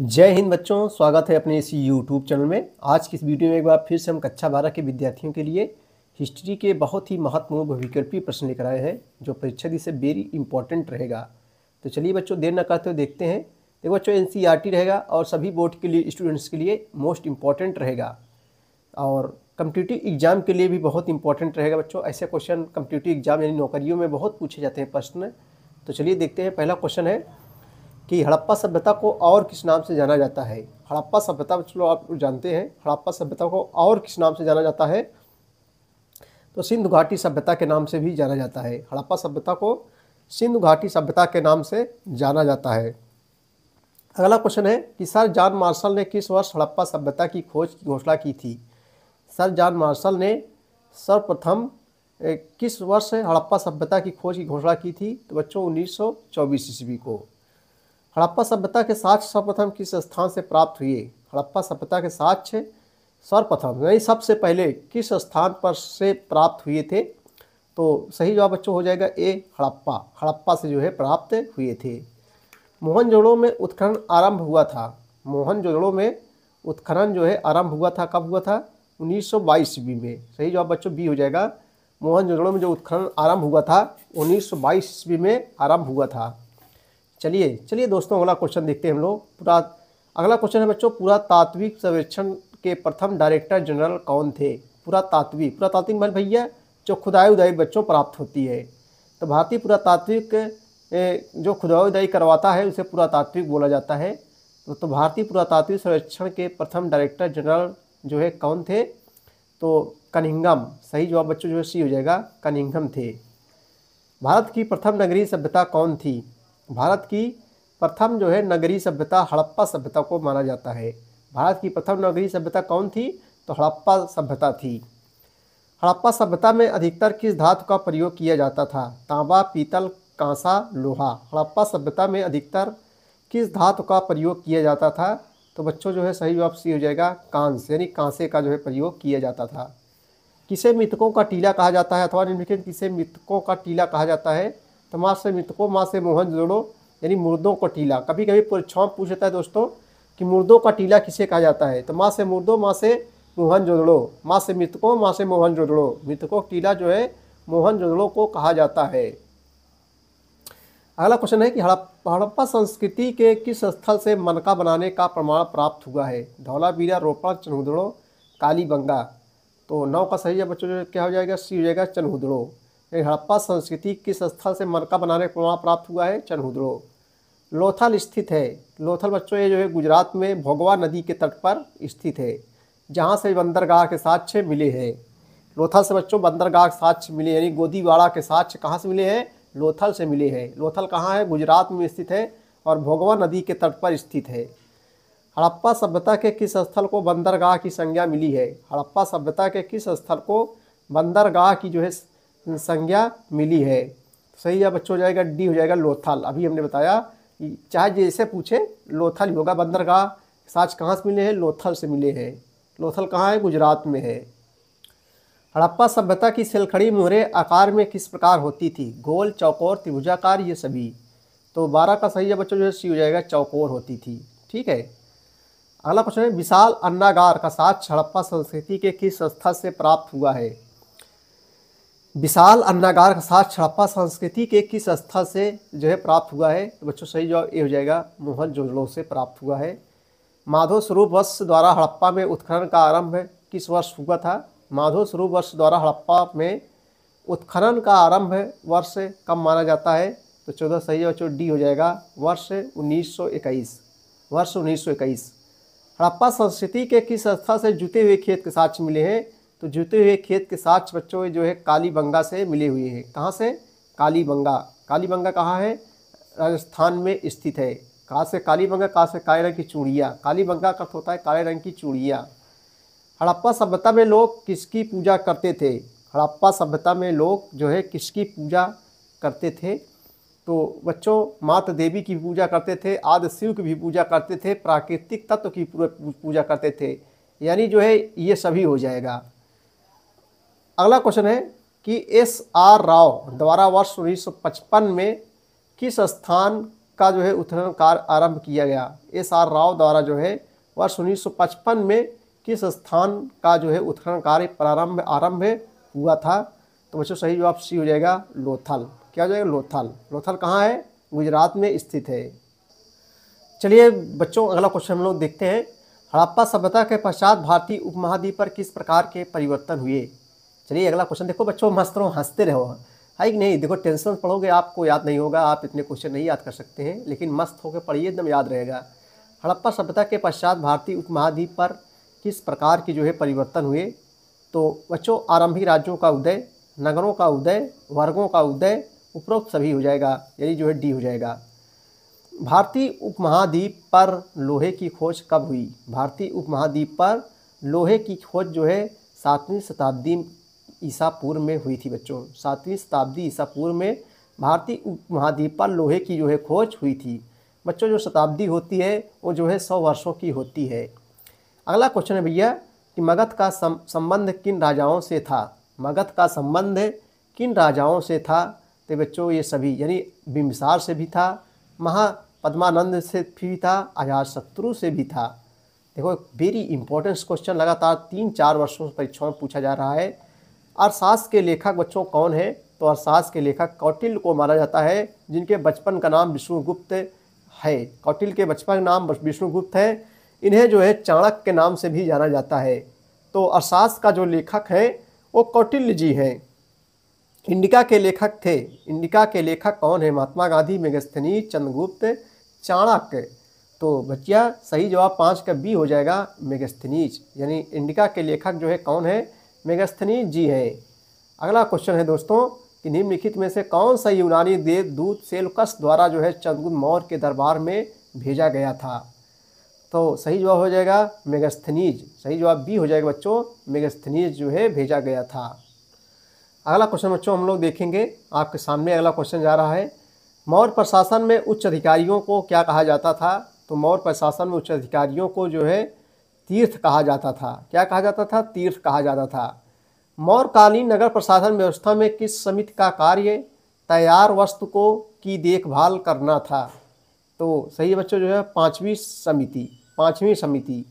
जय हिंद बच्चों, स्वागत है अपने इस YouTube चैनल में। आज की इस वीडियो में एक बार फिर से हम कक्षा 12 के विद्यार्थियों के लिए हिस्ट्री के बहुत ही महत्वपूर्ण बहुविकल्पीय प्रश्न लेकर आए हैं जो परीक्षा दी से वेरी इंपॉर्टेंट रहेगा। तो चलिए बच्चों, देर न करते हुए देखते हैं। देखो बच्चों, NCERT रहेगा और सभी बोर्ड के लिए स्टूडेंट्स के लिए मोस्ट इम्पॉर्टेंट रहेगा और कम्पिटिटिव एग्जाम के लिए भी बहुत इंपॉर्टेंट रहेगा। बच्चों, ऐसे क्वेश्चन कम्पिटिटिव एग्जाम यानी नौकरियों में बहुत पूछे जाते हैं प्रश्न। तो चलिए देखते हैं। पहला क्वेश्चन है कि हड़प्पा सभ्यता को और किस नाम से जाना जाता है। हड़प्पा सभ्यता चलो आप जानते हैं, हड़प्पा सभ्यता को और किस नाम से जाना जाता है? तो सिंधु घाटी सभ्यता के नाम से भी जाना जाता है। हड़प्पा सभ्यता को सिंधु घाटी सभ्यता के नाम से जाना जाता है। अगला क्वेश्चन है कि सर जॉन मार्शल ने किस वर्ष हड़प्पा सभ्यता की खोज की घोषणा की थी? सर जॉन मार्शल ने सर्वप्रथम किस वर्ष हड़प्पा सभ्यता की खोज की घोषणा की थी? तो बच्चों 1924 ईस्वी को। हड़प्पा सभ्यता के साक्ष्य सर्वप्रथम किस स्थान से प्राप्त हुए? हड़प्पा सभ्यता के साक्ष्य सर्वप्रथम यानी सबसे पहले किस स्थान पर से प्राप्त हुए थे? तो सही जवाब बच्चों हो जाएगा ए, हड़प्पा। हड़प्पा से जो है प्राप्त हुए थे। मोहनजोदड़ो में उत्खनन आरंभ हुआ था। मोहनजोदड़ो में उत्खनन जो है आरंभ हुआ था, कब हुआ था? 1922 ईस्वी में। सही जवाब बच्चों बी हो जाएगा। मोहनजोदड़ो में जो उत्खनन आरंभ हुआ था 1922 ईस्वी में आरंभ हुआ था। चलिए दोस्तों, अगला क्वेश्चन देखते हैं हम लोग। अगला क्वेश्चन है बच्चों, पुरातात्विक सर्वेक्षण के प्रथम डायरेक्टर जनरल कौन थे? पुरातात्विक मतलब भैया जो खुदाई उदाई बच्चों प्राप्त होती है। तो भारतीय पुरातात्विक जो खुदाई उदाई करवाता है उसे पुरातात्विक बोला जाता है। तो भारतीय पुरातात्विक सर्वेक्षण के प्रथम डायरेक्टर जनरल जो है कौन थे? तो कनिंघम। सही जवाब बच्चों जो है सी हो जाएगा, कनिंघम थे। भारत की प्रथम नगरीय सभ्यता कौन थी? भारत की प्रथम जो है नगरीय सभ्यता हड़प्पा सभ्यता को माना जाता है। भारत की प्रथम नगरीय सभ्यता कौन थी? तो हड़प्पा सभ्यता थी। हड़प्पा सभ्यता में अधिकतर किस धातु का प्रयोग किया जाता था? तांबा, पीतल, कांसा, लोहा। हड़प्पा सभ्यता में अधिकतर किस धातु का प्रयोग किया जाता था? तो बच्चों जो है सही जवाब सी हो जाएगा, कांस यानी कांसे का जो है प्रयोग किया जाता था। किसे मृतकों का टीला कहा जाता है अथवा निम्नलिखित किसे मृतकों का टीला कहा जाता है? तो माँ से मृतकों, माँ से मोहनजोदड़ो यानी मुर्दों को टीला। कभी कभी परीक्षाओं में पूछ लेता है दोस्तों कि मुर्दों का टीला किसे कहा जाता है? तो माँ से मुर्दों, माँ से मोहनजोदड़ो। माँ से मृतकों, माँ से मोहनजोदड़ो। मृतकों का टीला जो है मोहनजोदड़ो को कहा जाता है। अगला क्वेश्चन है कि हड़प्पा संस्कृति के किस स्थल से मनका बनाने का प्रमाण प्राप्त हुआ है? धौलावीरा, रोपड़, चन्हुदड़ो, कालीबंगा। तो 9 का सही जवाब बच्चों क्या हो जाएगा? सी हो जाएगा, चन्हुदड़ो। हड़प्पा संस्कृति किस स्थल से मनका बनाने का प्रमाण प्राप्त हुआ है? चन्हुदड़ो। लोथल स्थित है। लोथल बच्चों ये जो है गुजरात में भोगवा नदी के तट पर स्थित है, जहाँ से बंदरगाह के साक्ष्य मिले हैं। लोथल से बच्चों बंदरगाह के साक्ष्य मिले यानी गोदीवाड़ा के साक्ष्य कहाँ से मिले हैं? लोथल से मिले हैं। लोथल कहाँ है? गुजरात में स्थित है और भोगवा नदी के तट पर स्थित है। हड़प्पा सभ्यता के किस स्थल को बंदरगाह की संज्ञा मिली है? हड़प्पा सभ्यता के किस स्थल को बंदरगाह की जो है संज्ञा मिली है? सही जवाब बच्चों हो जाएगा डी हो जाएगा, लोथल। अभी हमने बताया चाहे जैसे पूछे लोथल होगा। बंदरगाह साक्ष्य कहाँ से मिले हैं? लोथल से मिले हैं। लोथल कहाँ है? गुजरात में है। हड़प्पा सभ्यता की सिलखड़ी मुहरे आकार में किस प्रकार होती थी? गोल, चौकोर, त्रिभुजाकार, ये सभी। तो 12 का सही जवाब बच्चों जो है सी हो जाएगा, चौकोर होती थी। ठीक है। अगला क्वेश्चन है, विशाल अन्नागार का साक्ष्य हड़प्पा संस्कृति के किस स्थल से प्राप्त हुआ है? विशाल अन्नागार का साक्ष्य हड़प्पा संस्कृति के किस स्थल से जो है प्राप्त हुआ है? तो बच्चों सही जवाब ये हो जाएगा, मोहनजोदड़ो से प्राप्त हुआ है। माधव स्वरूप वत्स द्वारा हड़प्पा में उत्खनन का आरंभ किस वर्ष हुआ था? माधव स्वरूप वत्स द्वारा हड़प्पा में उत्खनन का आरंभ वर्ष कब माना जाता है? तो 14 सही जवाब बच्चों डी हो जाएगा, वर्ष 1921। वर्ष 1921। हड़प्पा संस्कृति के किस स्थल से जुते हुए खेत के साक्ष्य मिले हैं? तो जुते हुए खेत के साक्ष्य बच्चों जो है कालीबंगा से मिले हुए हैं। कहाँ से? कालीबंगा। कालीबंगा कहाँ है? राजस्थान में स्थित है। कहाँ से कालीबंगा? कहाँ से? काले रंग की चूड़िया। कालीबंगा का अर्थ होता है काले रंग की चूड़िया। हड़प्पा सभ्यता में लोग किसकी पूजा करते थे? हड़प्पा सभ्यता में लोग जो है किसकी पूजा करते थे? तो बच्चों माता देवी की पूजा करते थे, आदि शिव की भी पूजा करते थे, प्राकृतिक तत्व की पूजा करते थे, यानी जो है ये सभी हो जाएगा। अगला क्वेश्चन है कि S.R. राव द्वारा वर्ष 1955 में किस स्थान का जो है उत्खनन कार्य आरंभ किया गया। S.R. राव द्वारा जो है वर्ष 1955 में किस स्थान का जो है उत्खनन कार्य प्रारंभ हुआ था? तो बच्चों सही जवाब सी हो जाएगा लोथल। क्या हो जाएगा? लोथल। लोथल कहाँ है? गुजरात में स्थित है। चलिए बच्चों अगला क्वेश्चन हम लोग देखते हैं। हड़प्पा सभ्यता के पश्चात भारतीय उपमहाद्वीप पर किस प्रकार के परिवर्तन हुए? चलिए अगला क्वेश्चन देखो बच्चों, मस्त रहो, हंसते रहो, है कि नहीं? देखो टेंशन पढ़ोगे आपको याद नहीं होगा, आप इतने क्वेश्चन नहीं याद कर सकते हैं, लेकिन मस्त होकर पढ़िए एकदम याद रहेगा। हड़प्पा सभ्यता के पश्चात भारतीय उपमहाद्वीप पर किस प्रकार के जो है परिवर्तन हुए? तो बच्चों आरंभिक राज्यों का उदय, नगरों का उदय, वर्गों का उदय, उपरोक्त सभी हो जाएगा, यानी जो है डी हो जाएगा। भारतीय उपमहाद्वीप पर लोहे की खोज कब हुई? भारतीय उपमहाद्वीप पर लोहे की खोज जो है 7वीं शताब्दी ईसा पूर्व में हुई थी बच्चों। 7वीं शताब्दी ईसा पूर्व में भारतीय उपमहाद्वीप पर लोहे की जो है खोज हुई थी। बच्चों जो शताब्दी होती है वो जो है 100 वर्षों की होती है। अगला क्वेश्चन है भैया कि मगध का संबंध किन राजाओं से था? मगध का संबंध किन राजाओं से था? तो बच्चों ये सभी, यानी बिंबिसार से भी था, महापद्मानंद से भी था, अजातशत्रु से भी था। देखो वेरी इंपॉर्टेंट क्वेश्चन, लगातार 3-4 वर्षों से परीक्षाओं में पूछा जा रहा है। अर्थशास्त्र के लेखक बच्चों कौन है? तो अर्थशास्त्र के लेखक कौटिल्य को माना जाता है, जिनके बचपन का नाम विष्णुगुप्त है। कौटिल्य के बचपन का नाम विष्णुगुप्त है। इन्हें जो है चाणक्य के नाम से भी जाना जाता है। तो अर्थशास्त्र का जो लेखक है वो कौटिल्य जी हैं। इंडिका के लेखक थे, इंडिका के लेखक कौन है? महात्मा गांधी, मेगस्थनीज, चंद्रगुप्त, चाणक्य। तो बच्चिया सही जवाब 5 का बी हो जाएगा, मेगस्थनीज। यानी इंडिका के लेखक जो है कौन है? मेगस्थनीज जी हैं। अगला क्वेश्चन है दोस्तों कि निम्नलिखित में से कौन सा यूनानी देवदूत सेल्युकस द्वारा जो है चंद्रगुप्त मौर्य के दरबार में भेजा गया था? तो सही जवाब हो जाएगा मेगस्थनीज। सही जवाब बी हो जाएगा बच्चों, मेगस्थनीज जो है भेजा गया था। अगला क्वेश्चन बच्चों हम लोग देखेंगे, आपके सामने अगला क्वेश्चन जा रहा है। मौर्य प्रशासन में उच्च अधिकारियों को क्या कहा जाता था? तो मौर्य प्रशासन में उच्च अधिकारियों को जो है तीर्थ कहा जाता था। क्या कहा जाता था? तीर्थ कहा जाता था। मौर्यकालीन नगर प्रशासन व्यवस्था में किस समिति का कार्य तैयार वस्तु को की देखभाल करना था? तो सही बच्चों जो है 5वीं समिति। 5वीं समिति।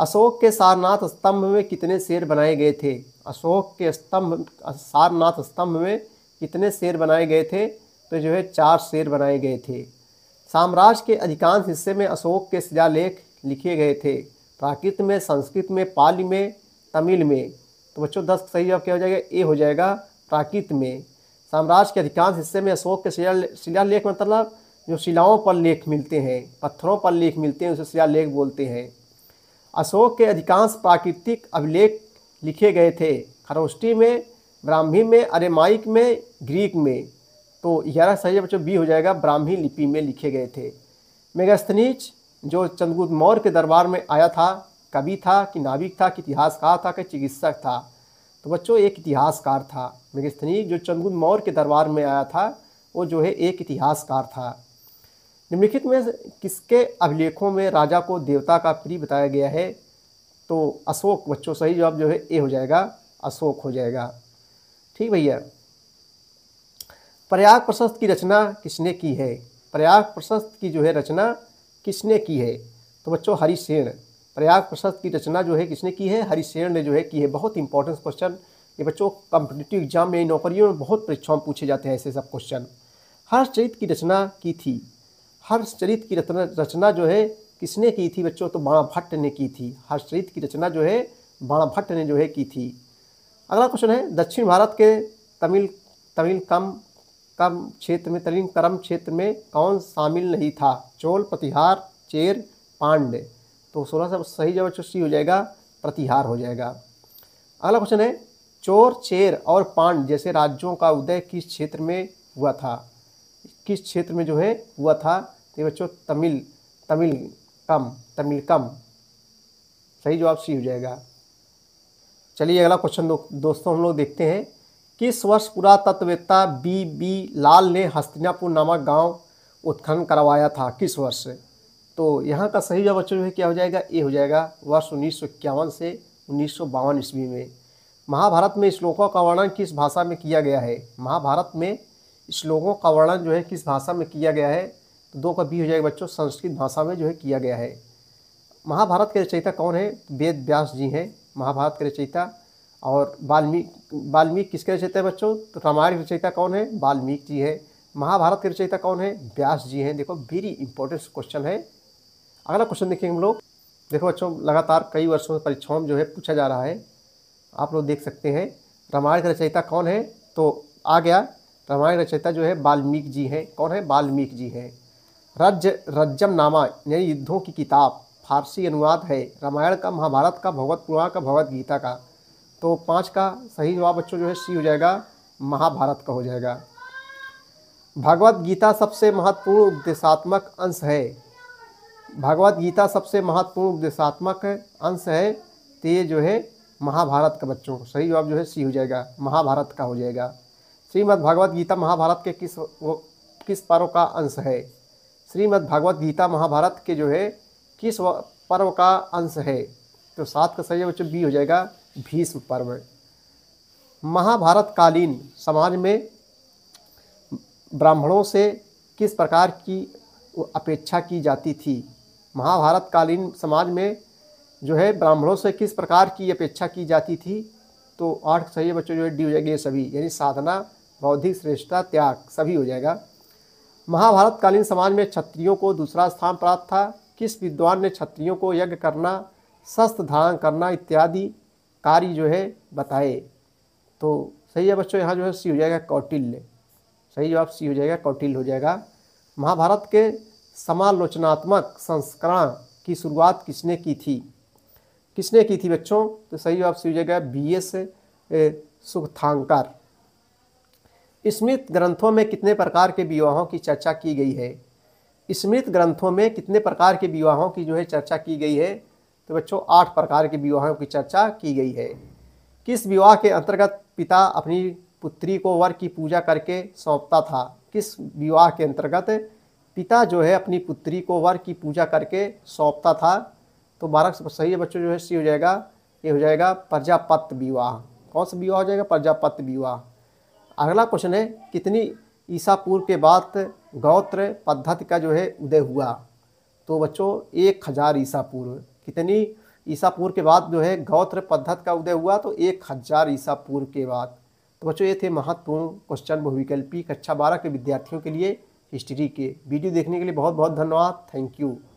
अशोक के सारनाथ स्तंभ में कितने शेर बनाए गए थे? अशोक के सारनाथ स्तंभ में कितने शेर बनाए गए थे? तो जो है 4 शेर बनाए गए थे। साम्राज्य के अधिकांश हिस्से में अशोक के शिलालेख लिखे गए थे, प्राकृत में, संस्कृत में, पाली में, तमिल में। तो बच्चों 10 सही जवाब क्या हो जाएगा? ए हो जाएगा, प्राकृत में। साम्राज्य के अधिकांश हिस्से में अशोक के शिलालेख, मतलब जो शिलाओं पर लेख मिलते हैं, पत्थरों पर लेख मिलते हैं, उसे शिलालेख बोलते हैं। अशोक के अधिकांश प्राकृतिक अभिलेख लिखे गए थे, खरोष्टी में, ब्राह्मी में, अरेमाइक में, ग्रीक में। तो 11 सही बच्चों बी हो जाएगा, ब्राह्मी लिपि में लिखे गए थे। मेगस्थनीज जो चंद्रगुप्त मौर्य के दरबार में आया था, कवि था कि नाविक था कि इतिहासकार था कि चिकित्सक था? तो बच्चों एक इतिहासकार था। मेगस्थनीज जो चंद्रगुप्त मौर्य के दरबार में आया था वो जो है एक इतिहासकार था। निम्नलिखित में किसके अभिलेखों में राजा को देवता का प्रिय बताया गया है? तो अशोक बच्चों सही जवाब जो है ए हो जाएगा, अशोक हो जाएगा। ठीक भैया। प्रयाग प्रशस्त की रचना किसने की है? प्रयाग प्रशस्त की जो है रचना किसने की है? तो बच्चों हरिसेन। प्रयाग प्रशस्त की रचना जो है किसने की है? हरिसेन ने जो है की है। बहुत इंपॉर्टेंट क्वेश्चन ये बच्चों, कॉम्पिटिटिव एग्जाम में, नौकरियों में बहुत परीक्षाओं में पूछे जाते हैं ऐसे सब क्वेश्चन। हर्षचरित की रचना की थी। हर्षचरित की रचना जो है किसने की थी बच्चों? तो बाणाभट्ट ने की थी। हर्षचरित की रचना जो है बाणाभट्ट ने जो है की थी। अगला क्वेश्चन है दक्षिण भारत के तमिल करम क्षेत्र में कौन शामिल नहीं था? चोल, प्रतिहार, चेर, पांड्य। तो 16 सही जवाब बच्चों सी हो जाएगा, प्रतिहार हो जाएगा। अगला क्वेश्चन है चोर, चेर और पांड्य जैसे राज्यों का उदय किस क्षेत्र में हुआ था? किस क्षेत्र में जो है हुआ था? तो बच्चों तमिलकम। सही जवाब सी हो जाएगा। चलिए अगला क्वेश्चन दोस्तों हम लोग देखते हैं। किस वर्ष पुरातत्ववेत्ता B.B. लाल ने हस्तिनापुर नामक गांव उत्खनन करवाया था? किस वर्ष? तो यहाँ का सही जवाब बच्चों जो है क्या हो जाएगा? ए हो जाएगा, वर्ष 1951 से 1952 ईस्वी में। महाभारत में श्लोकों का वर्णन किस भाषा में किया गया है? महाभारत में श्लोकों का वर्णन जो है किस भाषा में किया गया है? तो 2 का B हो जाएगा बच्चों, संस्कृत भाषा में जो है किया गया है। महाभारत के रचयिता कौन है? वेद व्यास जी हैं महाभारत के रचयिता। और वाल्मीकि किसके रचयिता है बच्चों? तो रामायण के रचयिता कौन है? वाल्मीकि जी है। महाभारत के रचयिता कौन है? व्यास जी हैं। देखो वेरी इंपॉर्टेंट क्वेश्चन है। अगला क्वेश्चन देखेंगे हम लोग। देखो बच्चों लगातार कई वर्षों से परीक्षाओं में जो है पूछा जा रहा है, आप लोग देख सकते हैं। रामायण का रचयिता कौन है? तो आ गया, रामायण रचयिता जो है वाल्मीकि जी हैं। कौन है? वाल्मीकि जी हैं। रज्जम नामा यानी युद्धों की किताब, फारसी अनुवाद है रामायण का, महाभारत का, भगवत पुराण का, भगवत गीता का। तो 5 का सही जवाब बच्चों जो है C हो जाएगा, महाभारत का हो जाएगा। भगवत गीता सबसे महत्वपूर्ण उपदेशात्मक अंश है, भगवत गीता सबसे महत्वपूर्ण उपदेशात्मक अंश है, तो ये जो है महाभारत का बच्चों सही जवाब जो है C हो जाएगा, महाभारत का हो जाएगा। श्रीमद् भगवत गीता महाभारत के किस पर्व का अंश है? श्रीमद् भगवत गीता महाभारत के जो है किस पर्व का अंश है? तो 7 का सही है बच्चों B हो जाएगा, भीष्म पर्व। महाभारतकालीन समाज में ब्राह्मणों से किस प्रकार की अपेक्षा की जाती थी? महाभारतकालीन समाज में जो है ब्राह्मणों से किस प्रकार की अपेक्षा की जाती थी? तो 8 सही है बच्चों जो है D हो जाएगा, ये सभी यानी साधना, बौद्धिक श्रेष्ठता, त्याग सभी हो जाएगा। महाभारतकालीन समाज में क्षत्रियों को दूसरा स्थान प्राप्त था, किस विद्वान ने क्षत्रियों को यज्ञ करना, शस्त्र धारण करना इत्यादि कार्य जो है बताए? तो सही है बच्चों यहाँ जो है C हो जाएगा, कौटिल्य। सही जवाब C हो जाएगा, कौटिल्य हो जाएगा। महाभारत के समालोचनात्मक संस्करण की शुरुआत किसने की थी? किसने की थी बच्चों? तो सही जवाब C हो जाएगा, B.S. सुगंधाकर। स्मृत ग्रंथों में कितने प्रकार के विवाहों की चर्चा की गई है? स्मृत ग्रंथों में कितने प्रकार के विवाहों की जो है चर्चा की गई है? तो बच्चों 8 प्रकार के विवाहों की चर्चा की गई है। किस विवाह के अंतर्गत पिता अपनी पुत्री को वर की पूजा करके सौंपता था? किस विवाह के अंतर्गत पिता जो है अपनी पुत्री को वर की पूजा करके सौंपता था? तो 12 सही है बच्चों जो है C हो जाएगा, ये हो जाएगा प्रजापत विवाह। कौन सा विवाह हो जाएगा? प्रजापत विवाह। अगला क्वेश्चन है कितनी ईसा पूर्व के बाद गोत्र पद्धति का जो है उदय हुआ? तो बच्चों 1000 ईसा पूर्व। कितनी ईसा पूर्व के बाद जो है गोत्र पद्धति का उदय हुआ? तो 1000 ईसा पूर्व के बाद। तो बच्चों ये थे महत्वपूर्ण क्वेश्चन बहुविकल्पी कक्षा 12 के विद्यार्थियों के लिए हिस्ट्री के। वीडियो देखने के लिए बहुत बहुत धन्यवाद, थैंक यू।